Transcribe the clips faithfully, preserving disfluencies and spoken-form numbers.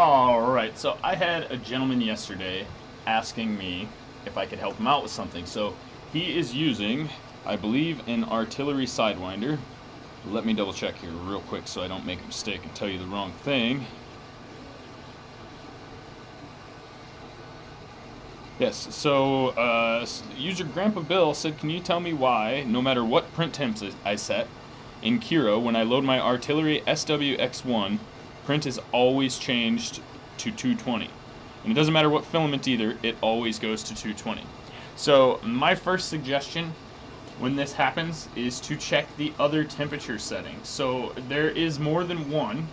Alright, so I had a gentleman yesterday asking me if I could help him out with something. So he is using, I believe, an Artillery Sidewinder. Let me double check here real quick so I don't make a mistake and tell you the wrong thing. Yes, so uh, user Grandpa Bill said, can you tell me why, no matter what print temps I set in Kiro, when I load my Artillery S W X one, print is always changed to two twenty. And it doesn't matter what filament either, it always goes to two twenty. So my first suggestion when this happens is to check the other temperature settings. So there is more than one.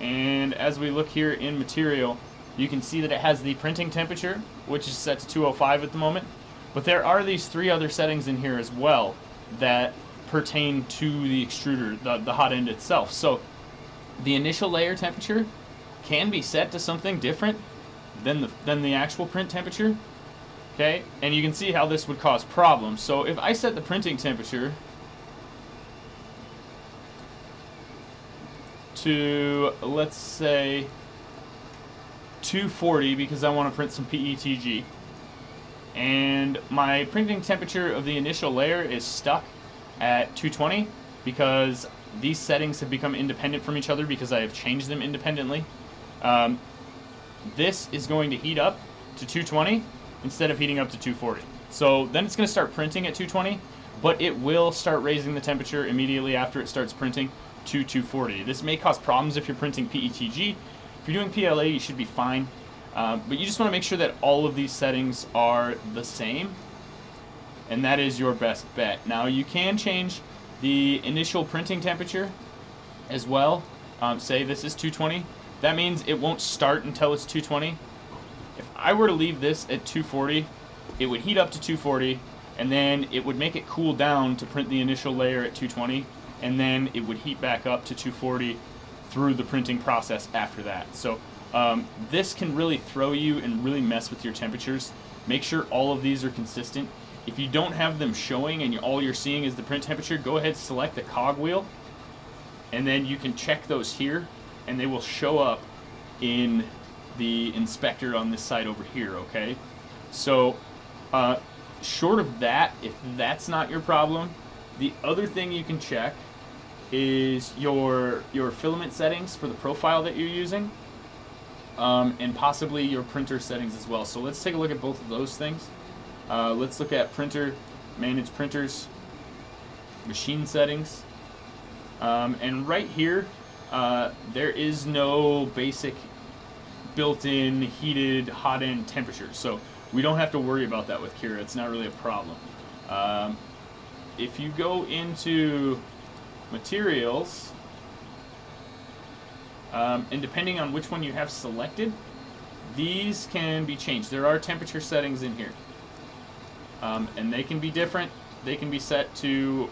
And as we look here in material, you can see that it has the printing temperature, which is set to two oh five at the moment, but there are these three other settings in here as well that pertain to the extruder, the, the hot end itself. So the initial layer temperature can be set to something different than the, than the actual print temperature, okay? And you can see how this would cause problems. So if I set the printing temperature to, let's say, two forty because I want to print some P E T G, and my printing temperature of the initial layer is stuck at two twenty because these settings have become independent from each other because I have changed them independently, um, this is going to heat up to two twenty instead of heating up to two forty. So then it's going to start printing at two twenty, but it will start raising the temperature immediately after it starts printing to two forty. This may cause problems if you're printing P E T G. If you're doing P L A, you should be fine, uh, but you just want to make sure that all of these settings are the same, and that is your best bet. Now, you can change the initial printing temperature as well. Um, say this is two twenty. That means it won't start until it's two twenty. If I were to leave this at two forty, it would heat up to two forty, and then it would make it cool down to print the initial layer at two twenty, and then it would heat back up to two forty through the printing process after that. So um, this can really throw you and really mess with your temperatures. Make sure all of these are consistent. If you don't have them showing and you, all you're seeing is the print temperature, go ahead, select the cogwheel, and then you can check those here, and they will show up in the inspector on this side over here, okay? So uh, short of that, if that's not your problem, the other thing you can check is your your filament settings for the profile that you're using, um, and possibly your printer settings as well. So let's take a look at both of those things. Uh, let's look at printer, manage printers, machine settings, um, and right here uh, there is no basic built-in heated hot end temperature, so we don't have to worry about that with Kira. It's not really a problem. Um, if you go into materials, um, and depending on which one you have selected, these can be changed. There are temperature settings in here, um, and they can be different. They can be set to,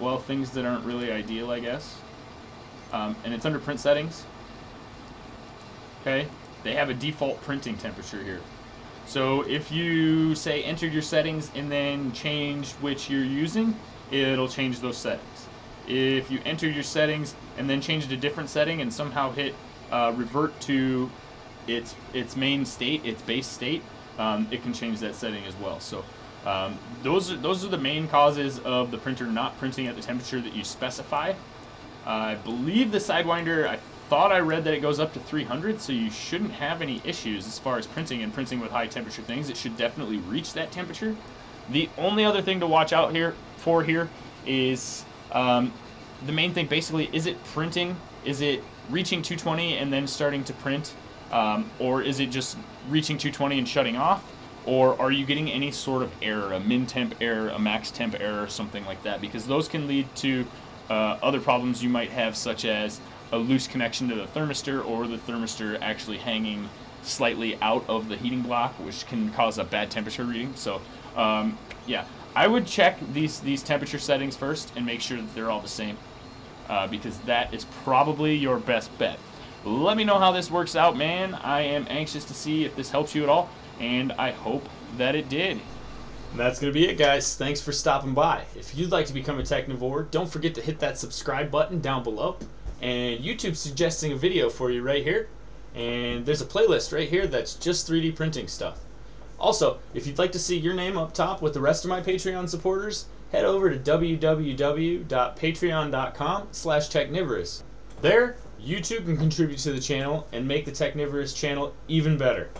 well, things that aren't really ideal, I guess, um, and it's under print settings. Okay, they have a default printing temperature here, so if you say entered your settings and then change which you're using, it'll change those settings. If you enter your settings and then change a different setting and somehow hit uh, revert to its its main state, its base state, um, it can change that setting as well. So um, those are those are the main causes of the printer not printing at the temperature that you specify. Uh, I believe the Sidewinder, I thought I read that it goes up to three hundred, so you shouldn't have any issues as far as printing and printing with high temperature things. It should definitely reach that temperature. The only other thing to watch out here for here is um, the main thing basically, is it printing, is it reaching two twenty and then starting to print, um, or is it just reaching two twenty and shutting off, or are you getting any sort of error, a min temp error, a max temp error, something like that, because those can lead to uh, other problems you might have, such as a loose connection to the thermistor, or the thermistor actually hanging slightly out of the heating block, which can cause a bad temperature reading. So um, yeah, I would check these these temperature settings first and make sure that they're all the same, uh, because that is probably your best bet. Let me know how this works out, man. I am anxious to see if this helps you at all, and I hope that it did. And that's going to be it, guys. Thanks for stopping by. If you'd like to become a Technivore, don't forget to hit that subscribe button down below. and YouTube's suggesting a video for you right here, and there's a playlist right here that's just three D printing stuff. Also, if you'd like to see your name up top with the rest of my Patreon supporters, head over to w w w dot patreon dot com slash technivorous. There, you too can contribute to the channel and make the Technivorous channel even better.